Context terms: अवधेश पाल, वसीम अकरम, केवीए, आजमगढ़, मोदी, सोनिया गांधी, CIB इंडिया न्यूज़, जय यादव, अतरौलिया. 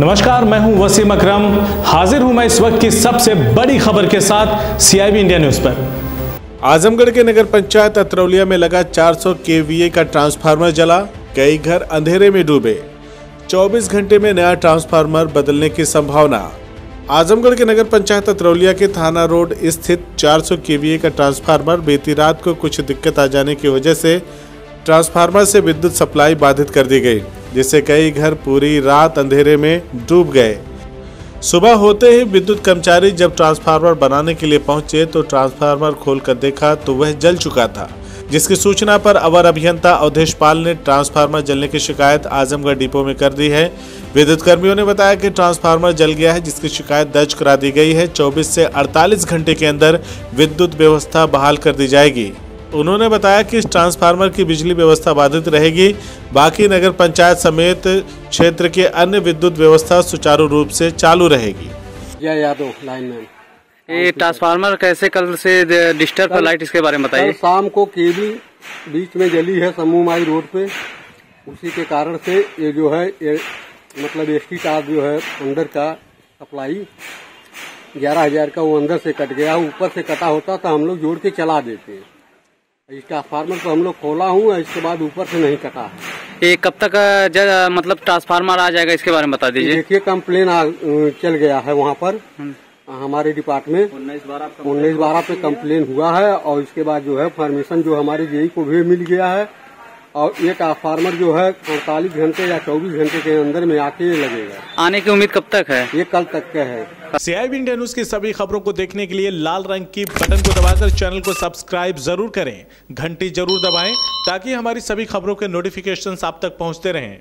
नमस्कार, मैं हूं वसीम अकरम। हाजिर हूं मैं इस वक्त की सबसे बड़ी खबर के साथ CIB इंडिया न्यूज़ पर। आजमगढ़ के नगर पंचायत अतरौलिया में लगा 400 केवीए का ट्रांसफार्मर जला, कई घर अंधेरे में डूबे। 24 घंटे में नया ट्रांसफार्मर बदलने की संभावना। आजमगढ़ के नगर पंचायत अतरौलिया के थाना रोड स्थित 400 केवीए का ट्रांसफार्मर बीती रात को कुछ दिक्कत आ जाने की वजह से ट्रांसफार्मर से विद्युत सप्लाई बाधित कर दी गई, जिससे कई घर पूरी रात अंधेरे में डूब गए। सुबह होते ही विद्युत कर्मचारी जब ट्रांसफार्मर बनाने के लिए पहुंचे तो ट्रांसफार्मर खोलकर देखा तो वह जल चुका था, जिसकी सूचना पर अवर अभियंता अवधेश पाल ने ट्रांसफार्मर जलने की शिकायत आजमगढ़ डिपो में कर दी है। विद्युत कर्मियों ने बताया कि ट्रांसफार्मर जल गया है, जिसकी शिकायत दर्ज करा दी गई है। 24 से 48 घंटे के अंदर विद्युत व्यवस्था बहाल कर दी जाएगी। उन्होंने बताया कि इस ट्रांसफार्मर की बिजली व्यवस्था बाधित रहेगी, बाकी नगर पंचायत समेत क्षेत्र के अन्य विद्युत व्यवस्था सुचारू रूप से चालू रहेगी। जय यादव लाइन में ये ट्रांसफार्मर कैसे कल से डिस्टर्ब लाइट, इसके बारे में बताइए। शाम को केबल बीच में जली है समूह माई रोड पे, उसी के कारण से ये जो है ये मतलब एस टी तार जो है अंदर का सप्लाई 11,000 का वो अंदर से कट गया। ऊपर से कटा होता तो हम लोग जोड़ के चला देते। इस ट्रांसफार्मर को हम लोग खोला हूँ, इसके बाद ऊपर से नहीं कटा है। ये कब तक मतलब ट्रांसफार्मर आ जाएगा, इसके बारे में बता दीजिए। देखिए कंप्लेन चल गया है वहाँ पर, हमारे डिपार्टमेंट 19/12 पे कंप्लेन हुआ है और इसके बाद जो है फॉर्मेशन जो हमारे जेई को भी मिल गया है और ये ट्रांसफार्मर जो है 48 घंटे या 24 घंटे के अंदर में आके लगेगा। आने की उम्मीद कब तक है? ये कल तक का है। CIB इंडिया न्यूज़ की सभी खबरों को देखने के लिए लाल रंग की बटन को दबाकर चैनल को सब्सक्राइब जरूर करें, घंटी जरूर दबाएं ताकि हमारी सभी खबरों के नोटिफिकेशंस आप तक पहुंचते रहें।